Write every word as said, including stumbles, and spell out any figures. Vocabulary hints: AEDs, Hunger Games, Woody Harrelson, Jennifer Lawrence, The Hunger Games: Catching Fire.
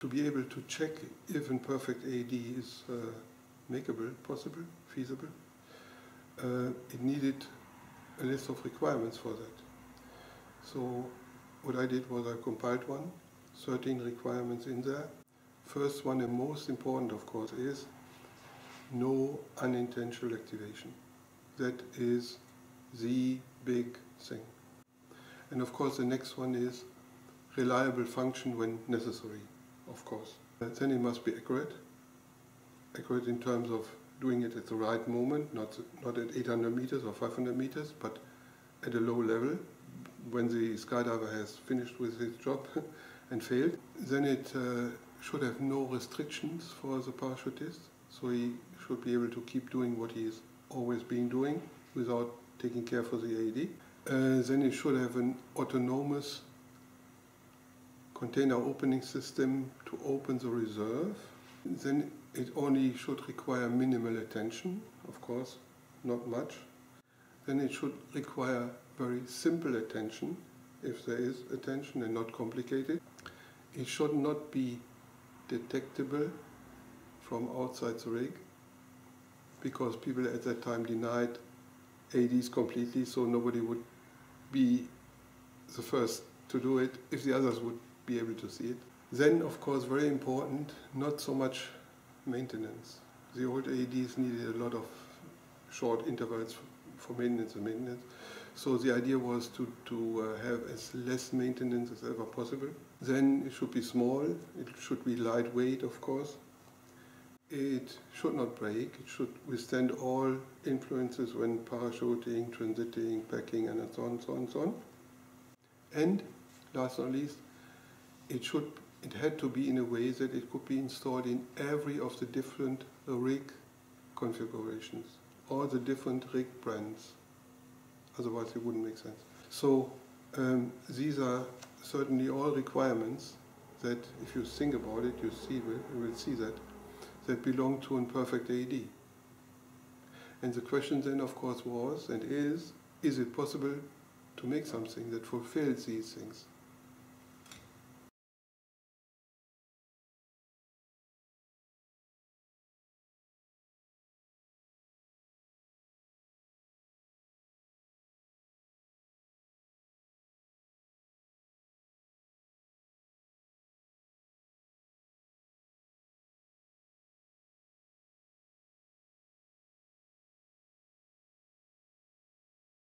To be able to check if an perfect A E D is uh, makeable, possible, feasible, uh, it needed a list of requirements for that. So what I did was I compiled one, thirteen requirements in there. First one, and most important of course, is no unintentional activation. That is the big thing. And of course the next one is reliable function when necessary. Of course. And then it must be accurate. Accurate in terms of doing it at the right moment, not, not at eight hundred meters or five hundred meters, but at a low level, when the skydiver has finished with his job and failed. Then it uh, should have no restrictions for the parachutist, so he should be able to keep doing what he has always been doing without taking care for the A E D. Uh, then it should have an autonomous container opening system to open the reserve. Then it only should require minimal attention, of course, not much. Then it should require very simple attention, if there is attention, and not complicated. It should not be detectable from outside the rig, because people at that time denied A E Ds completely, so nobody would be the first to do it if the others would be able to see it. Then, of course, very important, not so much maintenance. The old A E Ds needed a lot of short intervals for maintenance and maintenance. So the idea was to, to uh, have as less maintenance as ever possible. Then it should be small, it should be lightweight, of course. It should not break, it should withstand all influences when parachuting, transiting, packing, and so on, so on, so on. And, last but not least, It should, it had to be in a way that it could be installed in every of the different rig configurations, all the different rig brands. Otherwise it wouldn't make sense. So um, these are certainly all requirements that, if you think about it, you see, you will see that, that belong to a perfect A E D. And the question then, of course, was and is, is it possible to make something that fulfills these things?